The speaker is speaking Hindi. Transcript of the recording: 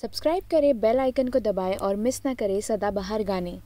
सब्सक्राइब करें, बेल आइकन को दबाएं और मिस ना करें सदाबहार गाने।